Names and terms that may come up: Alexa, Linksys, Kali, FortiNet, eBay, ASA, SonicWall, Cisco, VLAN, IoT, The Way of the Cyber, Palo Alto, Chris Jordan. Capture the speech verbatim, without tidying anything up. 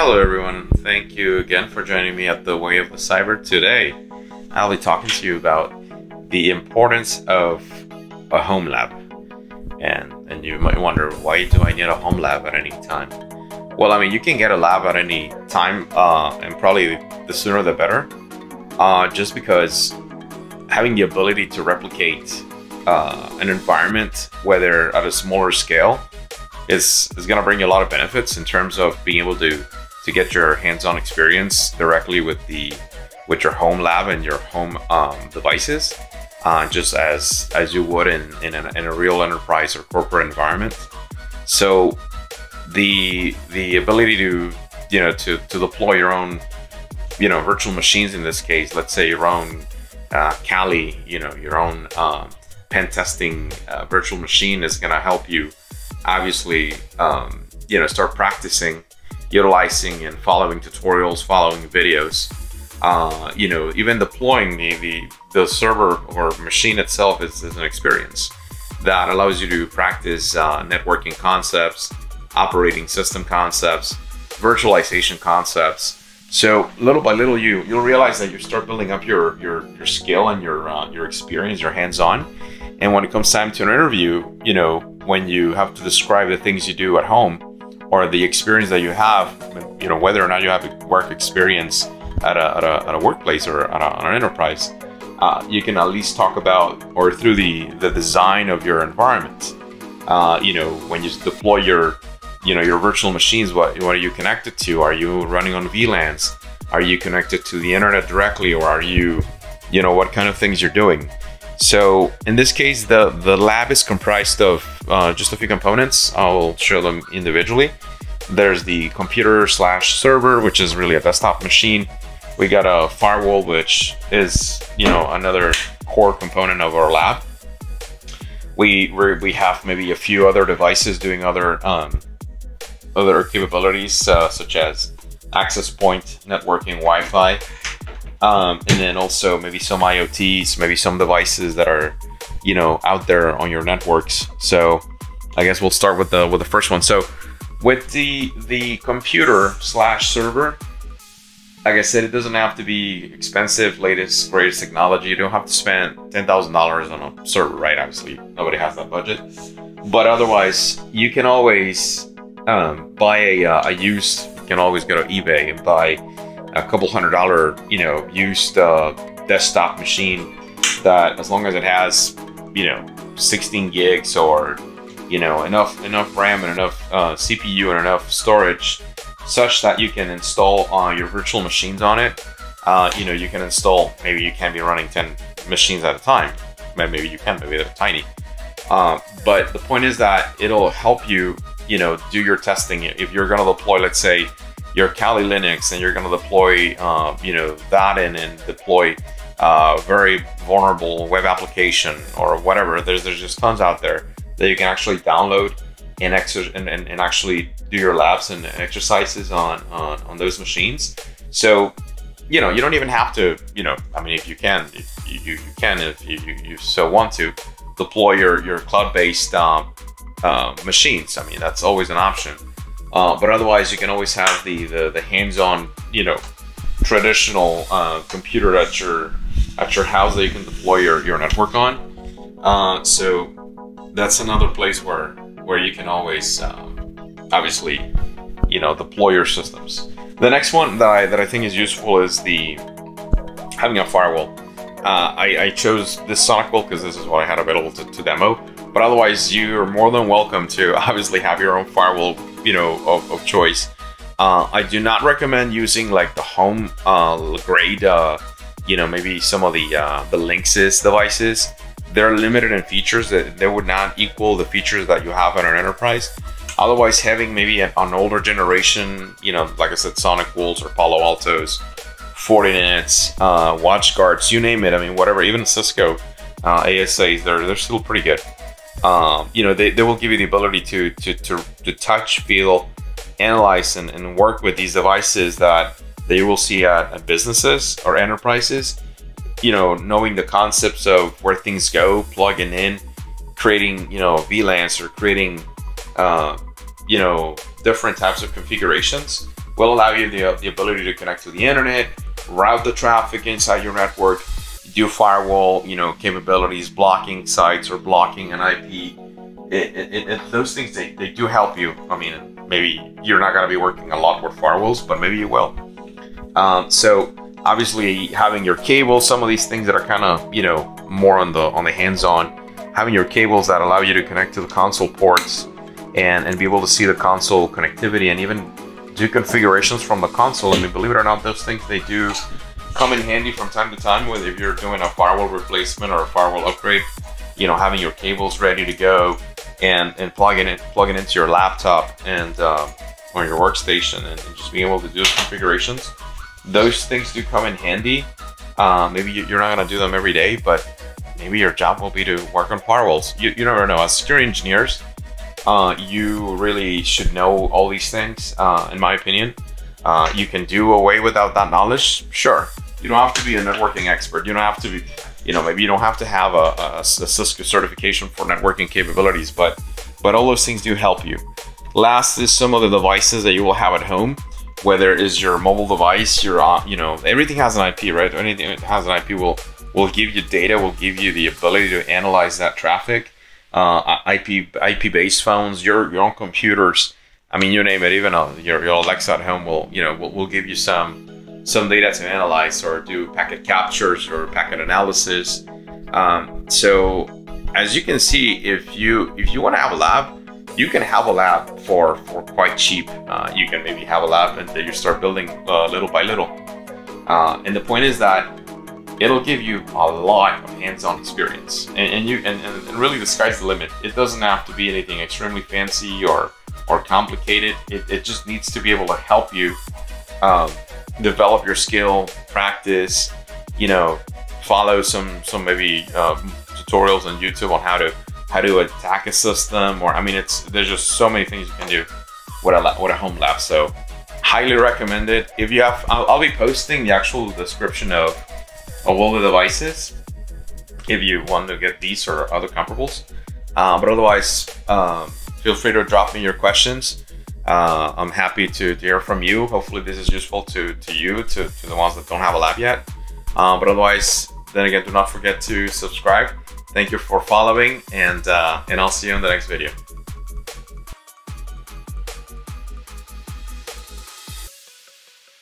Hello everyone, thank you again for joining me at The Way of the Cyber. Today I'll be talking to you about the importance of a home lab. And, and you might wonder, why do I need a home lab at any time? Well, I mean, you can get a lab at any time, uh, and probably the sooner the better, uh, just because having the ability to replicate uh, an environment, whether at a smaller scale, is, is gonna bring you a lot of benefits in terms of being able to, to get your hands-on experience directly with the with your home lab and your home um, devices, uh, just as, as you would in, in, an, in a real enterprise or corporate environment. So the, the ability to, you know, to, to deploy your own, you know, virtual machines in this case, let's say your own uh, Kali, you know, your own um, pen testing uh, virtual machine is gonna help you obviously, um, you know, start practicing, utilizing and following tutorials, following videos. Uh, you know, even deploying the, the, the server or machine itself is, is an experience that allows you to practice uh, networking concepts, operating system concepts, virtualization concepts. So little by little, you, you'll realize that you start building up your, your, your skill and your, uh, your experience, your hands-on. And when it comes time to an interview, you know, when you have to describe the things you do at home or the experience that you have, you know, whether or not you have work experience At a, at, a, at a workplace or at, a, at an enterprise, uh, you can at least talk about, or through the, the design of your environment, uh, you know, when you deploy your, you know, your virtual machines, what, what are you connected to? Are you running on V LANs? Are you connected to the internet directly? Or are you, you know, what kind of things you're doing? So in this case, the, the lab is comprised of uh, just a few components. I'll show them individually. There's the computer slash server, which is really a desktop machine. We got a firewall, which is, you know, another core component of our lab. We we're, we have maybe a few other devices doing other um, other capabilities, uh, such as access point, networking, Wi-Fi, um, and then also maybe some I O Ts, maybe some devices that are, you know, out there on your networks. So I guess we'll start with the with the first one. So with the the computer slash server. Like I said, it doesn't have to be expensive, latest, greatest technology. You don't have to spend ten thousand dollars on a server, right? Obviously, nobody has that budget. But otherwise, you can always um, buy a, uh, a used, you can always go to eBay and buy a couple hundred dollar, you know, used uh, desktop machine that, as long as it has, you know, sixteen gigs or, you know, enough, enough RAM and enough uh, C P U and enough storage, such that you can install uh, your virtual machines on it. Uh, you know, you can install, maybe you can be running ten machines at a time. Maybe you can, maybe they're tiny. Uh, but the point is that it'll help you, you know, do your testing. If you're gonna deploy, let's say, your Kali Linux and you're gonna deploy, uh, you know, that in and deploy a very vulnerable web application or whatever, there's, there's just tons out there that you can actually download and, and, and actually do your labs and exercises on, on, on those machines. So, you know, you don't even have to, you know, I mean, if you can, if you, you, you can, if you, you, you so want to, deploy your, your cloud-based uh, uh, machines. I mean, that's always an option. Uh, but otherwise, you can always have the, the, the hands-on, you know, traditional uh, computer at your, at your house that you can deploy your, your network on. Uh, so that's another place where where you can always, um, obviously, you know, deploy your systems. The next one that I, that I think is useful is the having a firewall. Uh, I, I chose this SonicWall because this is what I had available to, to demo, but otherwise you are more than welcome to obviously have your own firewall, you know, of, of choice. Uh, I do not recommend using like the home uh, grade, uh, you know, maybe some of the, uh, the Linksys devices. They're limited in features that they would not equal the features that you have in an enterprise. Otherwise, having maybe an, an older generation, you know, like I said, SonicWalls or Palo Altos, FortiNets, uh, Watchguards, you name it. I mean, whatever, even Cisco, uh, A S As, they're, they're still pretty good. Um, you know, they, they will give you the ability to, to, to, to touch, feel, analyze, and, and work with these devices that, that you will see at, at businesses or enterprises. You know, knowing the concepts of where things go, plugging in, creating, you know, V LANs or creating, uh, you know, different types of configurations will allow you the, the ability to connect to the internet, route the traffic inside your network, do firewall, you know, capabilities, blocking sites or blocking an I P. It, it, it, it, those things, they, they do help you. I mean, maybe you're not gonna be working a lot with firewalls, but maybe you will. Um, so obviously having your cable, some of these things that are kind of, you know, more on the, on the hands-on, having your cables that allow you to connect to the console ports and, and be able to see the console connectivity and even do configurations from the console. I mean, believe it or not, those things, they do come in handy from time to time, whether if you're doing a firewall replacement or a firewall upgrade, you know, having your cables ready to go and, and plugging it, plugging into your laptop and um, or your workstation and, and just being able to do configurations. Those things do come in handy. Uh, maybe you're not gonna do them every day, but maybe your job will be to work on firewalls. You, you never know. As security engineers, uh, you really should know all these things, uh, in my opinion. Uh, you can do away without that knowledge, sure. You don't have to be a networking expert. You don't have to be, you know, maybe you don't have to have a, a, a Cisco certification for networking capabilities, but, but all those things do help you. Last is some of the devices that you will have at home. Whether it is your mobile device, your, you know, everything has an I P, right? Anything that has an I P will, will give you data, will give you the ability to analyze that traffic. Uh, I P, I P-based phones, your, your own computers, I mean, you name it, even uh, your, your Alexa at home will, you know, will, will give you some, some data to analyze or do packet captures or packet analysis. Um, so as you can see, if you, if you want to have a lab, you can have a lab for, for quite cheap. Uh, you can maybe have a lab and then you start building uh, little by little. Uh, and the point is that it'll give you a lot of hands-on experience. And, and, you, and, and really the sky's the limit. It doesn't have to be anything extremely fancy or, or complicated. It, it just needs to be able to help you um, develop your skill, practice, you know, follow some, some maybe uh, tutorials on YouTube on how to how to attack a system, or I mean, it's there's just so many things you can do with a with a home lab. So highly recommend it. If you have, I'll, I'll be posting the actual description of of all the devices if you want to get these or other comparables. Uh, but otherwise, um, feel free to drop me your questions. Uh, I'm happy to, to hear from you. Hopefully, this is useful to to you, to to the ones that don't have a lab yet. Uh, but otherwise, then again, do not forget to subscribe. Thank you for following, and, uh, and I'll see you in the next video.